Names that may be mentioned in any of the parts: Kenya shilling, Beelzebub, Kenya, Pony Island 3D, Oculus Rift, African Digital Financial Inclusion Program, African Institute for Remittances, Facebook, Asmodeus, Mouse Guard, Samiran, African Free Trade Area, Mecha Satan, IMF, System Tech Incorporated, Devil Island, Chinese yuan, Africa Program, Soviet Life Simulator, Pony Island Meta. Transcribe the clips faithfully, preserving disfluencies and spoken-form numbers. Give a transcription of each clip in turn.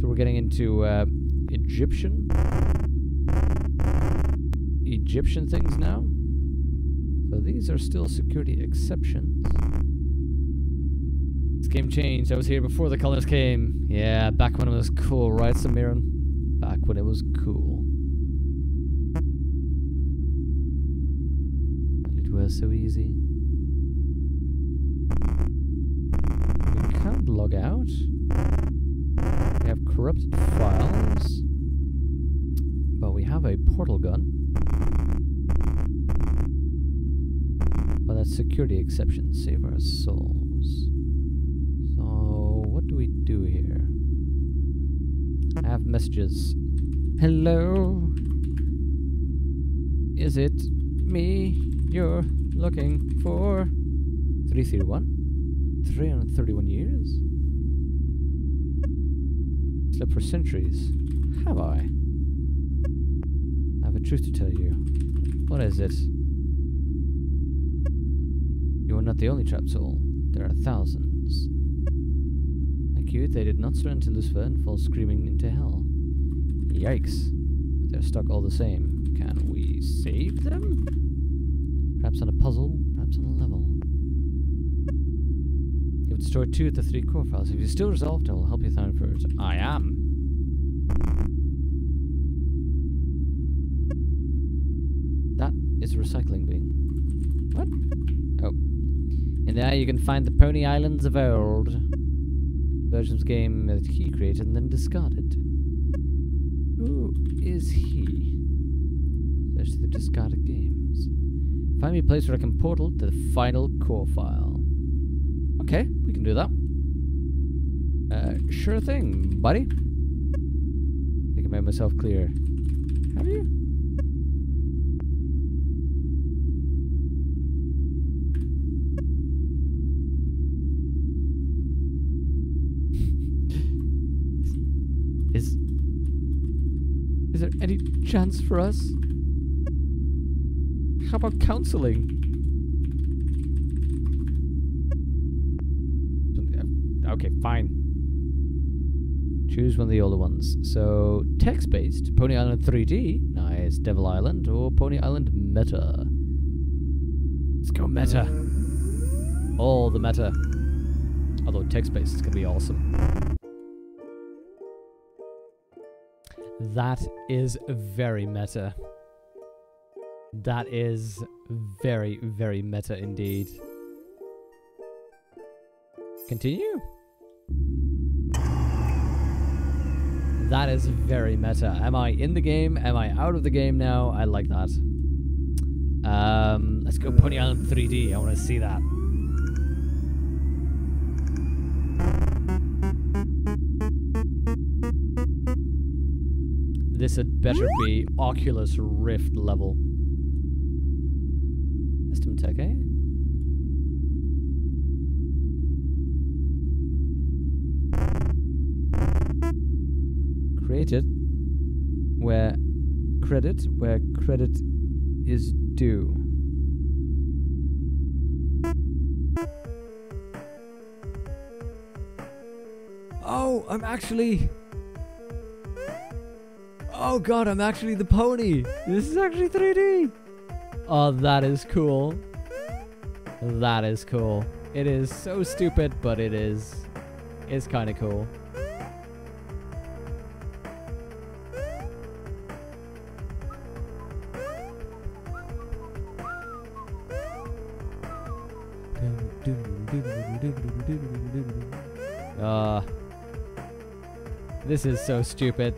So we're getting into uh, Egyptian Egyptian things now. So these are still security exceptions. This game changed. I was here before the colors came. Yeah, back when it was cool, right, Samiran? Back when it was cool. It was so easy. We can't log out. We have corrupted files. But we have a portal gun. But that's security exception. Save our souls. So, what do we do here? I have messages. Hello? Is it me you're looking for? three thirty-one? three hundred thirty-one years? Slept for centuries. Have I? I have a truth to tell you. What is it? You are not the only trapped soul. There are thousands. Acute, they did not surrender to Lucifer and fall screaming into hell. Yikes. But they're stuck all the same. Can we save them? Perhaps on a puzzle, perhaps on a level. You have destroyed two of the three core files. If you're still resolved, I will help you find first. I am. That is a recycling bin. What? Oh. In there you can find the Pony Islands of old. Versions game that he created and then discarded. Who is he? Search the discarded games. Find me a place where I can portal to the final core file. Okay, we can do that. Uh, sure thing, buddy. I think I made myself clear. Have you? Is... Is there any chance for us? How about counseling? Okay, fine. Choose one of the older ones. So, text-based, Pony Island three D, nice, Devil Island, or Pony Island Meta. Let's go Meta. All the Meta. Although text-based is going to be awesome. That is very meta. That is very, very meta indeed. Continue? That is very meta. Am I in the game? Am I out of the game now? I like that. Um, let's go Pony Island three D. I want to see that. This had better be Oculus Rift level. System Tech, eh? Created where credit, where credit is due. Oh, I'm actually... Oh god, I'm actually the pony! This is actually three D! Oh, that is cool. That is cool. It is so stupid, but it is... It's kinda cool. Uh, this is so stupid.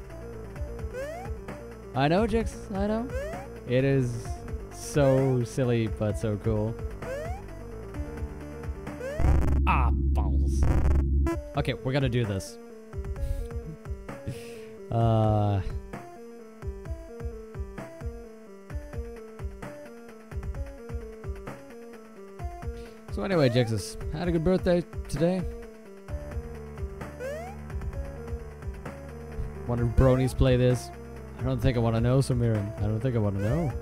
I know, Jix, I know. It is so silly, but so cool. Ah, balls. Okay, we're gonna do this. uh... So anyway, Jixus, had a good birthday today. Wanted bronies play this. I don't think I want to know, Samiran. I don't think I want to know.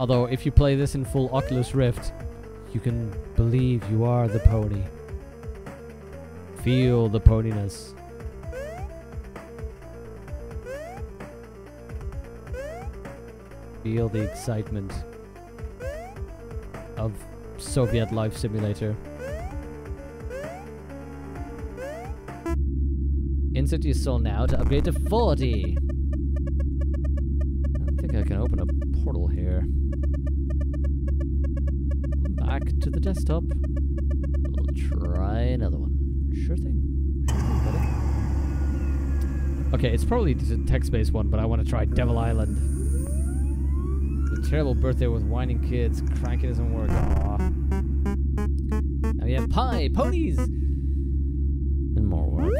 Although, if you play this in full Oculus Rift, you can believe you are the pony. Feel the poniness. Feel the excitement of Soviet Life Simulator. Insert your soul now to upgrade to forty. I don't think I can open a portal here. Back to the desktop. We'll try another one. Sure thing. Sure thing, buddy. Okay, it's probably the text-based one, but I want to try Devil Island. Terrible birthday with whining kids. Cranking doesn't work. Aww. Now we have pie, ponies, and more work.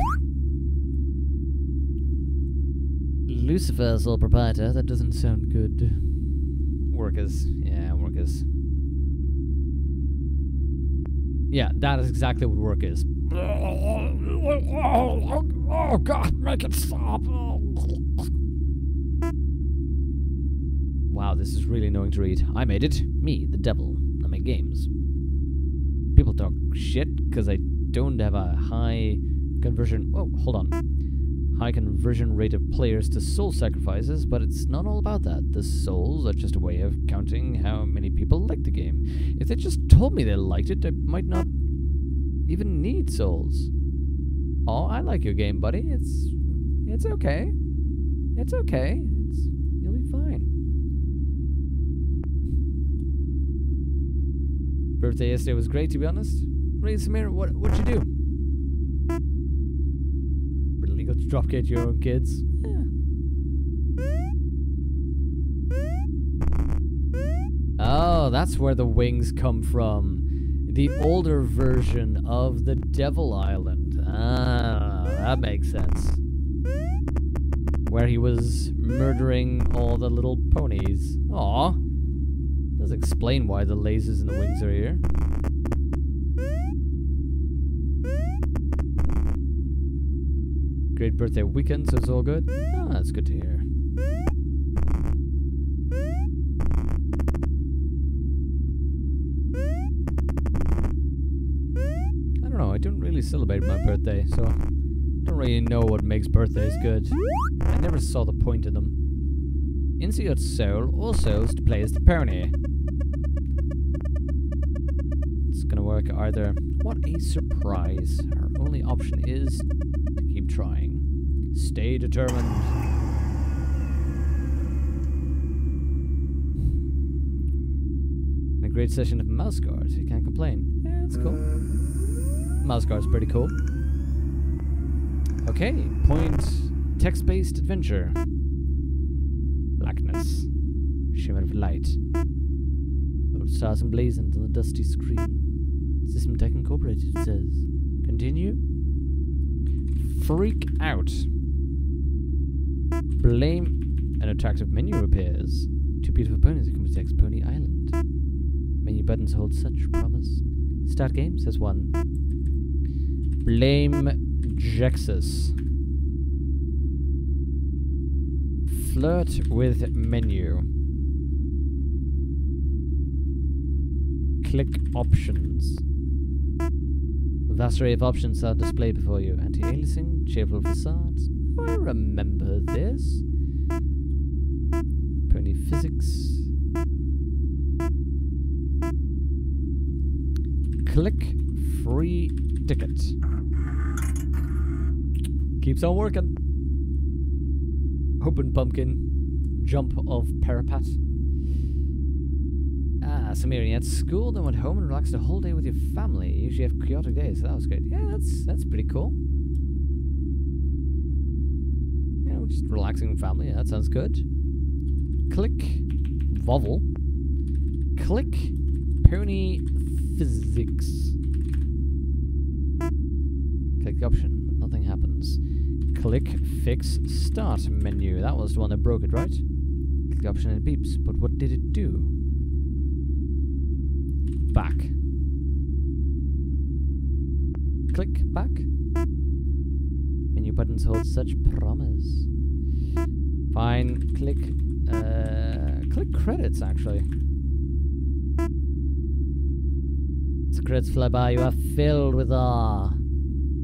Lucifer, sole proprietor. That doesn't sound good. Workers. Yeah, workers. Yeah, that is exactly what work is. Oh, God, make it stop. Wow, this is really annoying to read. I made it. Me, the devil. I make games. People talk shit because I don't have a high conversion... Oh, hold on. High conversion rate of players to soul sacrifices, but it's not all about that. The souls are just a way of counting how many people like the game. If they just told me they liked it, I might not even need souls. Oh, I like your game, buddy. It's... It's okay. It's okay. It's... You'll be fine. Birthday yesterday was great, to be honest. Ray Samir, what what'd you do? Really got to drop kick your own kids. Yeah. Oh, that's where the wings come from. The older version of the Devil Island. Ah, that makes sense. Where he was murdering all the little ponies. Aw. Does explain why the lasers and the wings are here. Great birthday weekend, so it's all good. Ah, that's good to hear. I don't know, I don't really celebrate my birthday, so I don't really know what makes birthdays good. I never saw the point in them. Insert soul or souls to play as the pony. It's gonna work either. What a surprise. Our only option is to keep trying. Stay determined. And a great session of Mouse Guard. You can't complain. Yeah, that's cool. Mouse Guard's pretty cool. Okay, point text-based adventure. Blackness. Shimmer of light. Old stars emblazoned on the dusty screen. System Tech Incorporated says. Continue. Freak out. Blame. An attractive menu appears. Two beautiful ponies accompany Pony Island. Menu buttons hold such promise. Start game, says one. Blame Jexus. Flirt with menu. Click options. A vast array of options are displayed before you. Anti-aliasing, cheerful facades. Oh, I remember this. Pony physics. Click free ticket. Keeps on working. Open pumpkin, jump of parapet. Ah, Samir, you had school, then went home and relaxed the whole day with your family. You usually have chaotic days, so that was good. Yeah, that's that's pretty cool. You know, just relaxing with family, yeah, that sounds good. Click Vovel. Click Pony Physics. Click the option, but nothing happens. Click Fix Start menu. That was the one that broke it, right? Click the option and it beeps. But what did it do? Back. Click back. Menu buttons hold such promise. Fine. Click... Uh, click credits, actually. As credits fly by, you are filled with awe.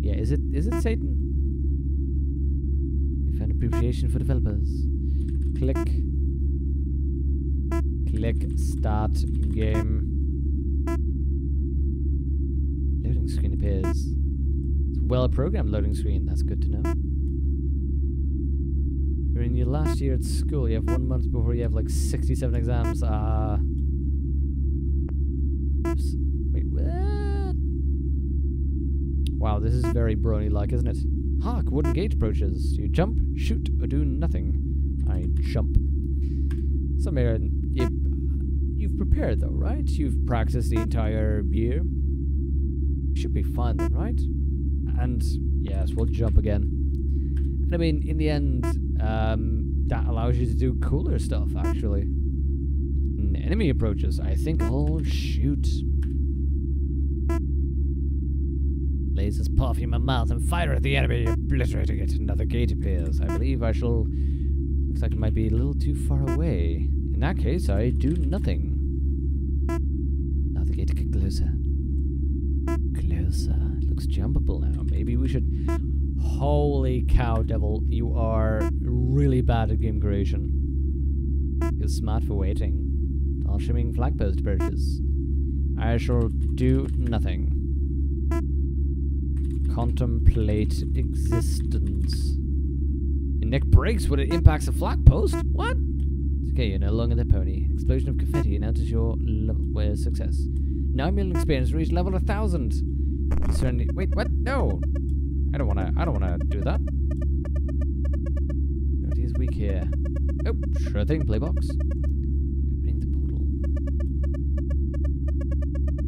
Yeah, Is it is it Satan? We found appreciation for developers. Click. Click start game. Loading screen appears. It's a well programmed loading screen, that's good to know. You're in your last year at school, you have one month before you have like sixty-seven exams. Ah. Uh, Wait, what? Wow, this is very brony-like, isn't it? Hark, wooden gate approaches. Do you jump, shoot, or do nothing? I jump. So, Marin, you, you've prepared, though, right? You've practiced the entire year. Should be fine, then, right? And, yes, we'll jump again. And, I mean, in the end, um, that allows you to do cooler stuff, actually. Enemy approaches. I think I'll shoot. Lasers puff from my mouth and fire at the enemy, obliterating it. Another gate appears. I believe I shall... Looks like it might be a little too far away. In that case, I do nothing. Now the gate gets closer. Closer. It looks jumpable now. Maybe we should... Holy cow, Devil. You are really bad at game creation. You're smart for waiting. All shimmering flag post approaches. I shall do nothing. Contemplate existence. Your neck breaks when it impacts a flag post? What? It's okay, you're no longer the pony. An explosion of confetti announces your level success. nine million experience reached level one thousand. Certainly. Wait, what? No! I don't wanna, I don't wanna do that. It is weak here. Oh, sure thing, playbox.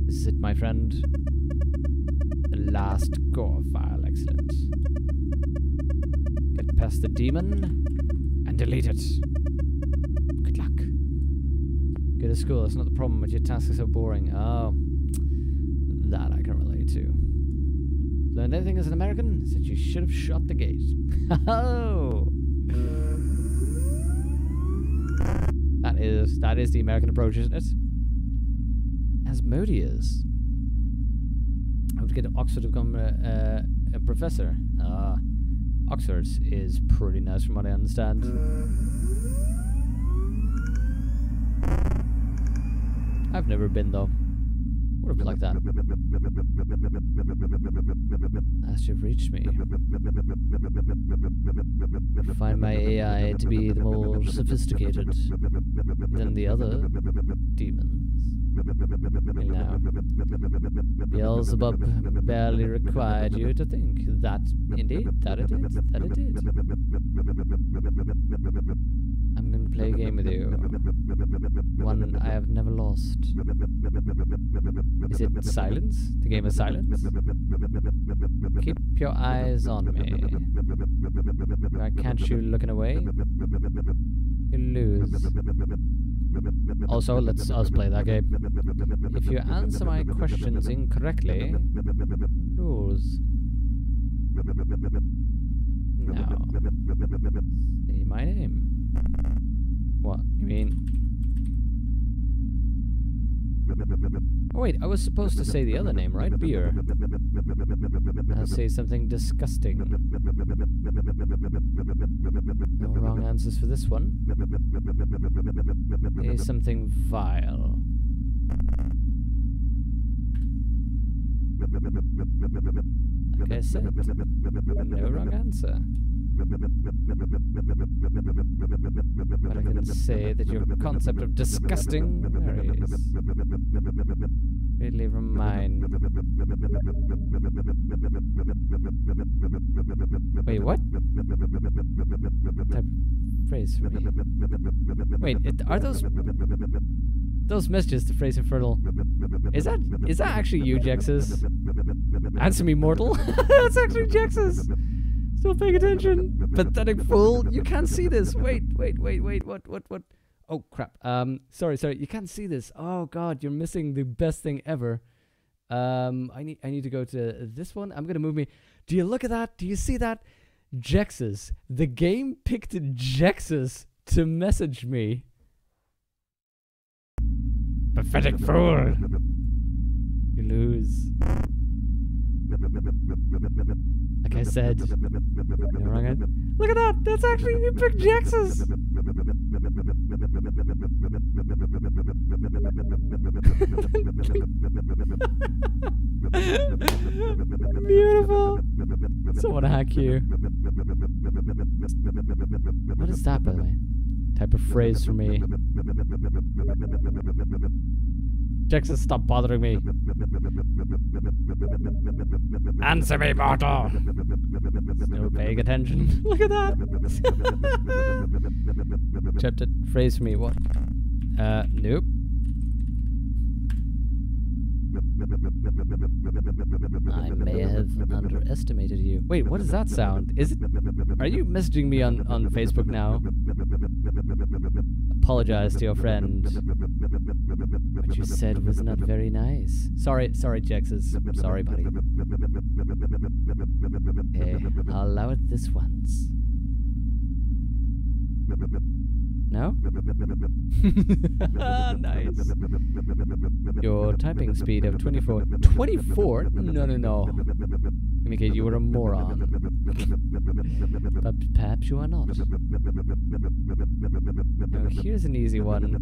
Is it, my friend? The last core file accident. Get past the demon and delete it. Good luck. Go to school, that's not the problem, but your tasks are so boring. Oh, that I can relate to. Learned anything as an American? Is that you should have shot the gate. Oh! That is, that is the American approach, isn't it? Asmodeus. I would get to Oxford to become a, a, a professor. Uh, Oxford is pretty nice from what I understand. I've never been though. Would have been like that. As you've reached me. I find my A I to be the more sophisticated than the other demons. Now, Beelzebub barely required you to think. That, indeed, that it did, that it did. I'm going to play a game with you. One I have never lost. Is it silence? The game is silence? Keep your eyes on me. Why can't you looking away? You lose. Also, let's us play that game. If you answer my questions incorrectly, you lose. Now, say my name. What? You mean... Oh wait, I was supposed to say the other name, right? Beer. I'll say something disgusting. No wrong answers for this one. Say something vile. Like I said, no wrong answer. But I can say that your concept of disgusting varies. Really remind. Wait, what? Type phrase for me. Wait, it, are those those messages the phrase infernal? Is that is that actually you, Jexus? Answer me, mortal. That's actually Jexus. Still paying attention. Pathetic fool. You can't see this. Wait, wait, wait, wait. What, what, what? Oh, crap. Um, sorry, sorry. You can't see this. Oh, God. You're missing the best thing ever. Um, I need I need to go to this one. I'm going to move me. Do you look at that? Do you see that? Jexus. The game picked Jexus to message me. Pathetic fool. You lose. like I said. No, wrong end. Look at that! That's actually you picked Jax's! Beautiful! So what a hack you. What is that, by the way? Type of phrase for me. Jaxus, stop bothering me. Answer me, mortal! Still paying attention. Look at that! Type that phrase for me. What? Uh, nope. I may have underestimated you. Wait, what does that sound? Is it? Are you messaging me on, on Facebook now? Apologize to your friend. What you said was not very nice. Sorry, sorry, Jaxus. Sorry, buddy. Okay, I'll allow it this once. No? Nice. Your typing speed of twenty-four. twenty-four? No, no, no. Communicate, you were a moron. But perhaps you are not. Now, here's an easy one.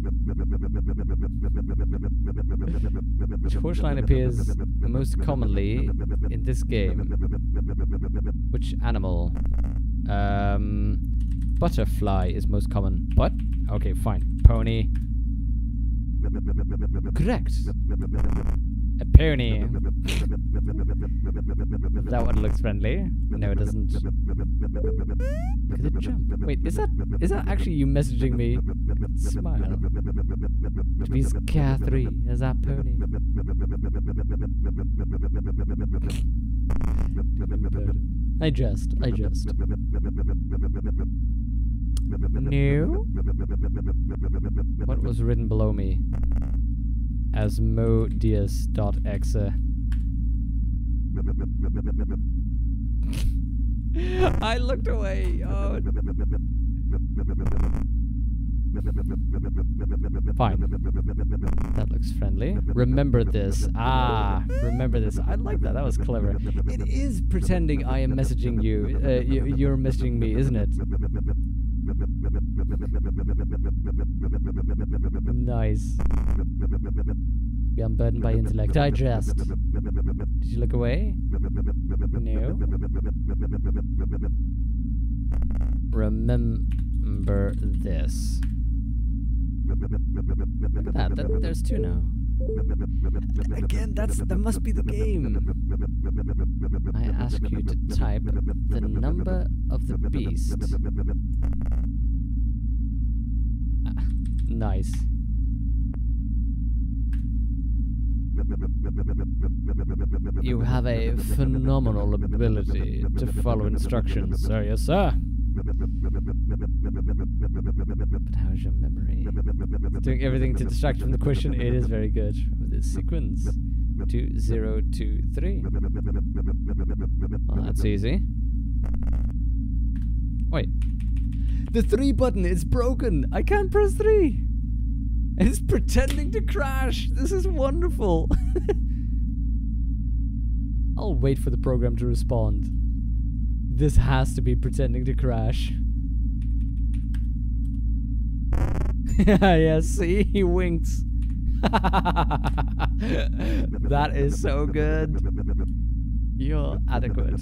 Horse line appears most commonly in this game. Which animal? Um... Butterfly is most common. What? Okay, fine. Pony. Correct. A pony. That one looks friendly. No, it doesn't. Look at the jump. Wait, is that is that actually you messaging me? Smile. Please care three as that pony. I just, I just. New? What was written below me? Asmodeus.exe. I looked away. Oh. Fine. That looks friendly. Remember this. Ah, remember this. I like that. That was clever. It is pretending I am messaging you. Uh, you you're messaging me, isn't it? Nice. Be unburdened by intellect. Digest. Did you look away? No. Remember this. Look at that, that, there's two now. Again, that's that must be the game. I ask you to type the number of the beast. Ah, nice. You have a phenomenal ability to follow instructions, sir. Yes, sir. But how's your memory? Doing everything to distract from the question. It is very good. With this sequence, two zero two three. Well, that's easy. Wait, the three button is broken. I can't press three. It's pretending to crash. This is wonderful. I'll wait for the program to respond. This has to be pretending to crash. Yeah, see? He winks. That is so good. You're adequate.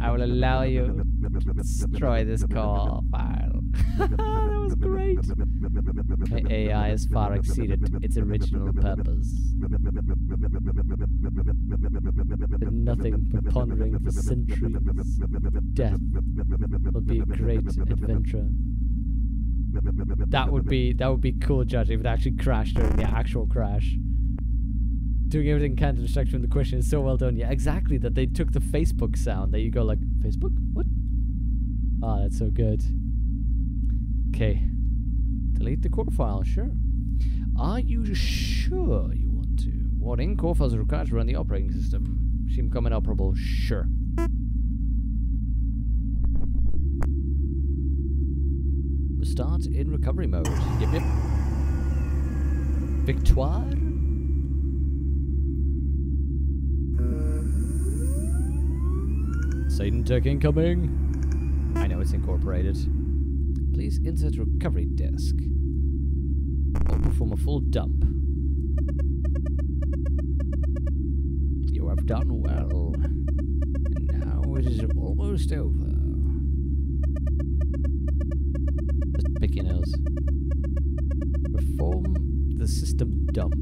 I will allow you to destroy this core file. That was great. My A I has far exceeded its original purpose. But nothing but pondering for centuries. Death will be a great adventure. That would be that would be cool, Judge, if it actually crashed during the actual crash. Doing everything can to distract from the question is so well done. Yeah, exactly. That they took the Facebook sound. There you go, like, Facebook? What? Ah, that's so good. Okay. Delete the core file, sure. Are you sure you want to? Warning, core files are required to run the operating system. Seem common operable, sure. Restart in recovery mode. Yep, yep. Victoire? Satan Tech incoming. I know it's incorporated. Please insert recovery disk. Or perform a full dump. You have done well. And now it is almost over. Just pick your nose. Perform the system dump.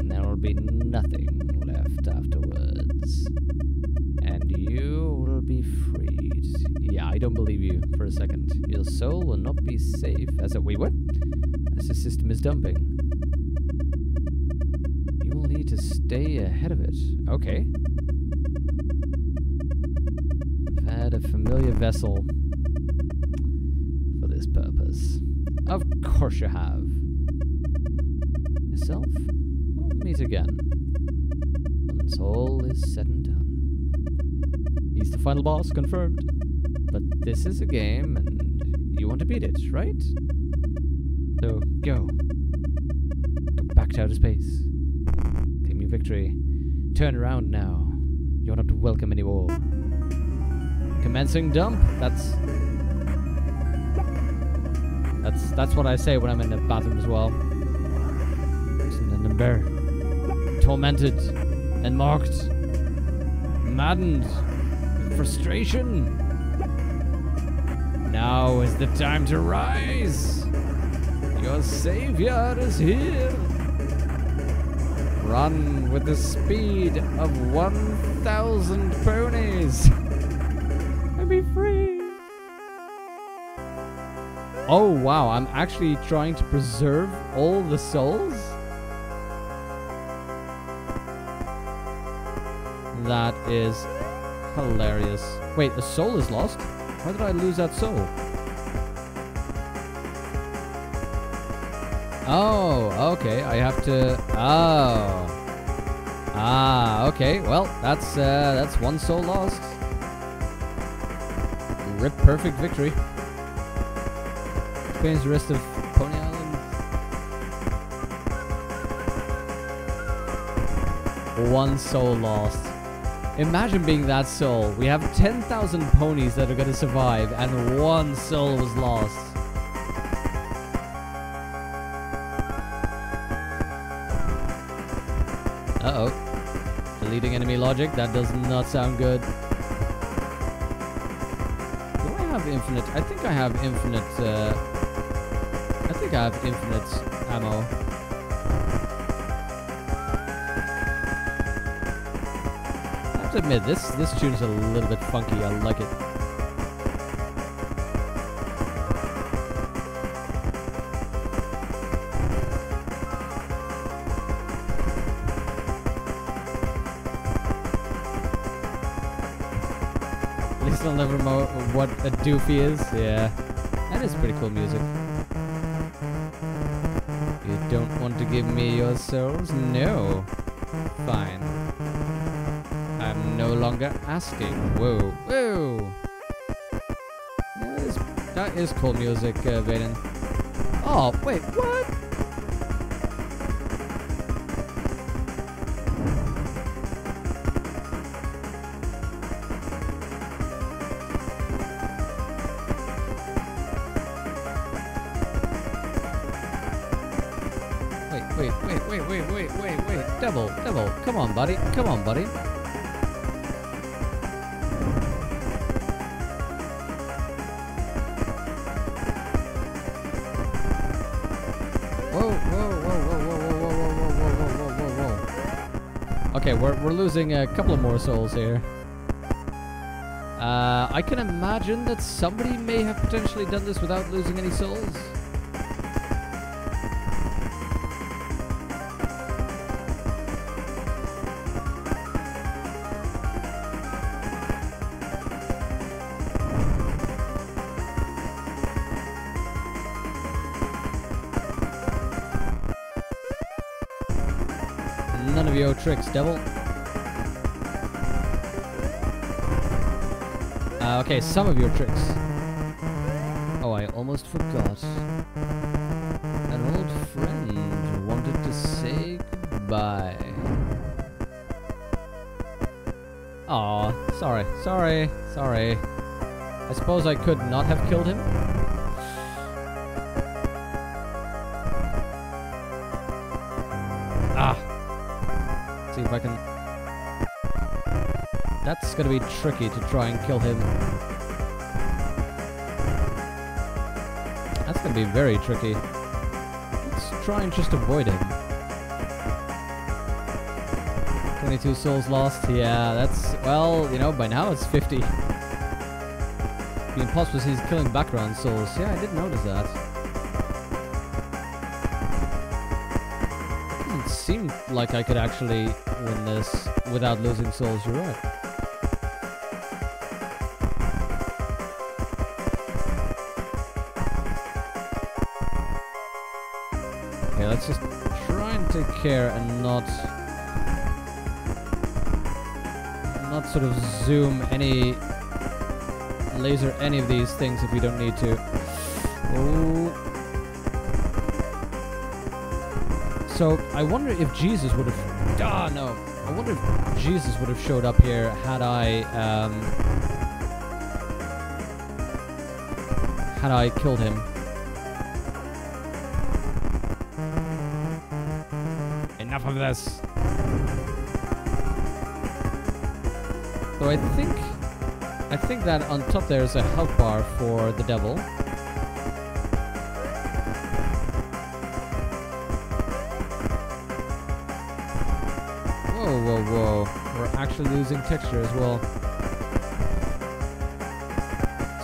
And there will be nothing left afterwards. And you will be freed. Yeah, I don't believe you for a second. Your soul will not be safe as a wait, what? As the system is dumping. You will need to stay ahead of it. Okay. I've had a familiar vessel for this purpose. Of course you have. Yourself? We'll meet again. Once all is said and done. He's the final boss, confirmed. But this is a game, and you want to beat it, right? So, go. Go back to outer space. Claim your victory. Turn around now. You're not welcome anymore. Commencing dump. That's... That's that's what I say when I'm in the bathroom as well. And embarrassed, tormented, and marked. Maddened. Frustration. Now is the time to rise. Your savior is here. Run with the speed of one thousand ponies. And be free. Oh wow, I'm actually trying to preserve all the souls? That is hilarious. Wait, a soul is lost? How did I lose that soul? Oh, okay. I have to... Oh. Ah, okay. Well, that's uh, that's one soul lost. Rip perfect victory. Explains the rest of Pony Island. One soul lost. Imagine being that soul. We have ten thousand ponies that are going to survive, and one soul was lost. Uh-oh. Deleting enemy logic? That does not sound good. Do I have infinite? I think I have infinite, uh... I think I have infinite ammo. Admit this this tune's a little bit funky. I like it. At least I'll never know what a doofy is. Yeah, that is pretty cool music. You don't want to give me your souls? No. Fine. No longer asking. Whoa, whoa! That is, that is cool music, uh, Vaden. Oh, wait, what? Wait, wait, wait, wait, wait, wait, wait, wait! Devil, Devil, come on, buddy, come on, buddy. Okay, we're, we're losing a couple of more souls here. Uh, I can imagine that somebody may have potentially done this without losing any souls. None of your tricks, Devil. Uh, okay, some of your tricks. Oh, I almost forgot. An old friend wanted to say goodbye. Aw, sorry, sorry, sorry. I suppose I could not have killed him. Ah! Let's see if I can... That's gonna be tricky to try and kill him. That's gonna be very tricky. Let's try and just avoid him. twenty-two souls lost, yeah, that's, well, you know, by now it's fifty. The imposter is killing background souls, yeah, I did notice that. Doesn't seem like I could actually win this without losing souls, you're right. Okay, let's just try and take care and not... not sort of zoom any, laser any of these things if we don't need to. Oh. So I wonder if Jesus would have, ah no, I wonder if Jesus would have showed up here had I, um, had I killed him. Enough of this. So I think, I think that on top there is a health bar for the devil. Whoa, whoa, whoa. We're actually losing texture as well.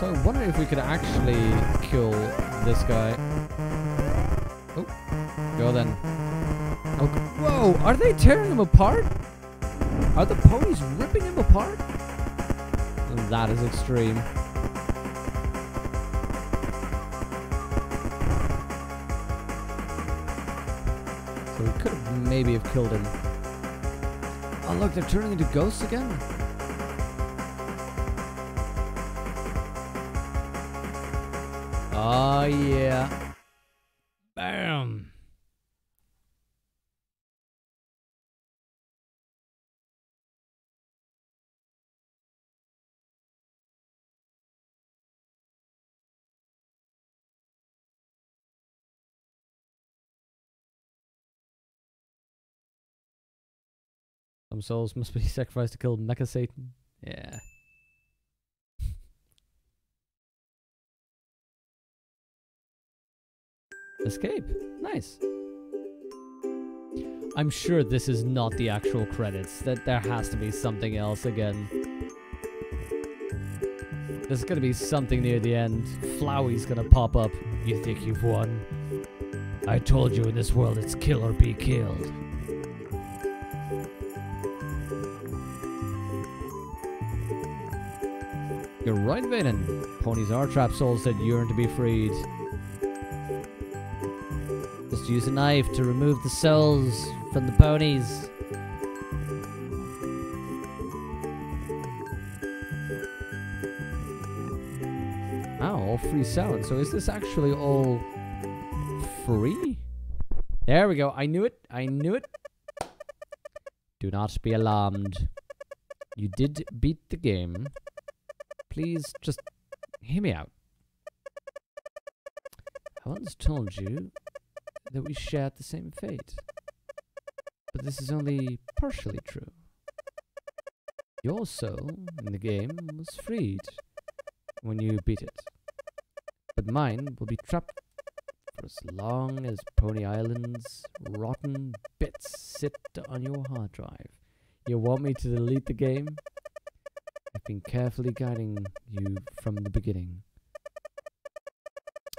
So I wonder if we could actually kill this guy. Oh, go then. Oh, whoa, are they tearing him apart? Are the ponies ripping him apart? That is extreme. So we could have maybe have killed him. Oh look, they're turning into ghosts again? Oh yeah. Bam! Some souls must be sacrificed to kill Mecha Satan. Yeah. Escape. Nice. I'm sure this is not the actual credits. That there has to be something else again. There's gonna be something near the end. Flowey's gonna pop up. You think you've won? I told you in this world it's kill or be killed. You're right, Vaden. Ponies are trapped souls that yearn to be freed. Just use a knife to remove the souls from the ponies. Ow, all free sound. So is this actually all free? There we go. I knew it. I knew it. Do not be alarmed. You did beat the game. Please just hear me out. I once told you that we shared the same fate, but this is only partially true. Your soul in the game was freed when you beat it, but mine will be trapped for as long as Pony Island's rotten bits sit on your hard drive. You want me to delete the game? I've been carefully guiding you from the beginning,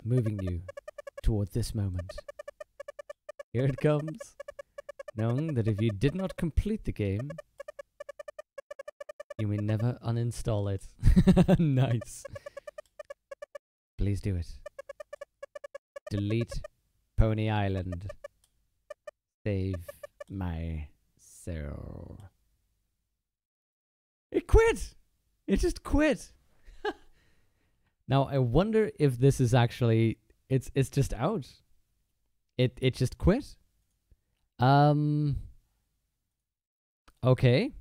moving you toward this moment. Here it comes, knowing that if you did not complete the game, you may never uninstall it. Nice. Please do it. Delete Pony Island. Save my soul. It quit! It just quit. Now I wonder if this is actually it's it's just out. It it just quit. Um Okay.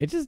It just